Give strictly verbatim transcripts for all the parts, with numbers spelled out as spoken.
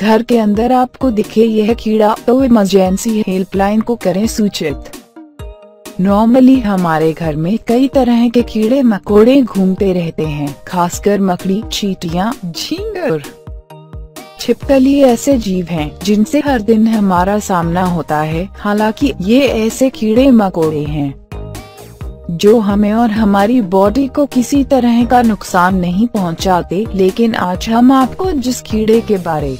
घर के अंदर आपको दिखे यह कीड़ा तो इमरजेंसी हेल्पलाइन को करें सूचित। नॉर्मली हमारे घर में कई तरह के कीड़े मकोड़े घूमते रहते हैं, खासकर मकड़ी, चींटियां, झींगुर, छिपकली ऐसे जीव हैं जिनसे हर दिन हमारा सामना होता है। हालांकि ये ऐसे कीड़े मकोड़े हैं जो हमें और हमारी बॉडी को किसी तरह का नुकसान नहीं पहुंचाते, लेकिन आज हम आपको जिस कीड़े के बारे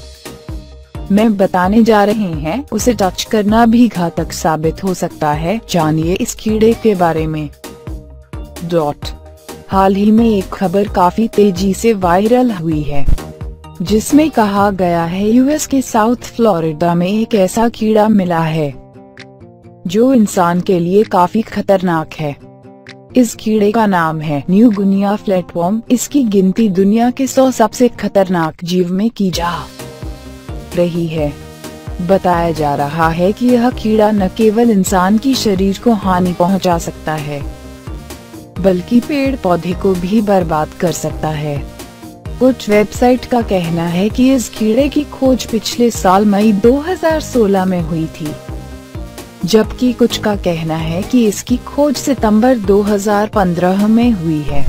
में बताने जा रहे हैं उसे टच करना भी घातक साबित हो सकता है। जानिए इस कीड़े के बारे में। डॉट हाल ही में एक खबर काफी तेजी से वायरल हुई है जिसमें कहा गया है यूएस के साउथ फ्लोरिडा में एक ऐसा कीड़ा मिला है जो इंसान के लिए काफी खतरनाक है। इस कीड़े का नाम है न्यू गुनिया फ्लैटवॉर्म। इसकी गिनती दुनिया के सौ सबसे खतरनाक जीव में की जा रही है। बताया जा रहा है कि यह कीड़ा न केवल इंसान की शरीर को हानि पहुंचा सकता है बल्कि पेड़ पौधे को भी बर्बाद कर सकता है। कुछ वेबसाइट का कहना है कि इस कीड़े की खोज पिछले साल मई दो हज़ार सोलह में हुई थी, जबकि कुछ का कहना है कि इसकी खोज सितंबर दो हज़ार पंद्रह में हुई है।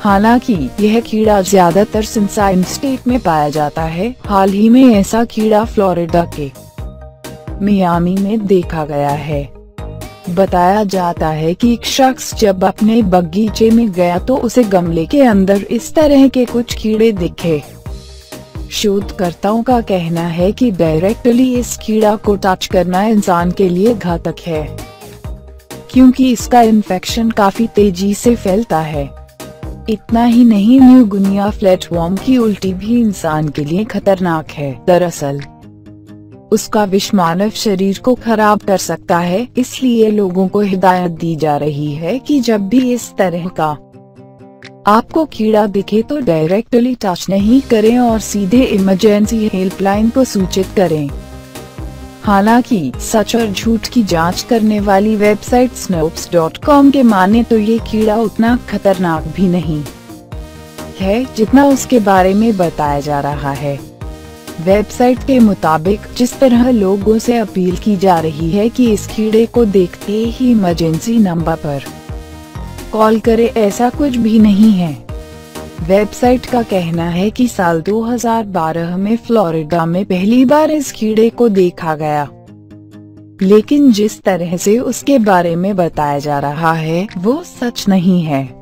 हालांकि यह कीड़ा ज्यादातर सनशाइन स्टेट में पाया जाता है। हाल ही में ऐसा कीड़ा फ्लोरिडा के मियामी में देखा गया है। बताया जाता है कि एक शख्स जब अपने बगीचे में गया तो उसे गमले के अंदर इस तरह के कुछ कीड़े दिखे। शोधकर्ताओं का कहना है कि डायरेक्टली इस कीड़ा को टच करना इंसान के लिए घातक है क्योंकि इसका इन्फेक्शन काफी तेजी से फैलता है। इतना ही नहीं, न्यू गुनिया फ्लैटवॉर्म की उल्टी भी इंसान के लिए खतरनाक है। दरअसल उसका विष मानव शरीर को खराब कर सकता है, इसलिए लोगों को हिदायत दी जा रही है कि जब भी इस तरह का आपको कीड़ा दिखे तो डायरेक्टली टच नहीं करें और सीधे इमरजेंसी हेल्पलाइन को सूचित करें। हालांकि सच और झूठ की जांच करने वाली वेबसाइट स्नूप्स डॉट कॉम के माने तो ये कीड़ा उतना खतरनाक भी नहीं है जितना उसके बारे में बताया जा रहा है। वेबसाइट के मुताबिक जिस तरह लोगों से अपील की जा रही है कि इस कीड़े को देखते ही इमरजेंसी नंबर पर कॉल करें, ऐसा कुछ भी नहीं है। वेबसाइट का कहना है कि साल दो हज़ार बारह में फ्लोरिडा में पहली बार इस कीड़े को देखा गया, लेकिन जिस तरह से उसके बारे में बताया जा रहा है वो सच नहीं है।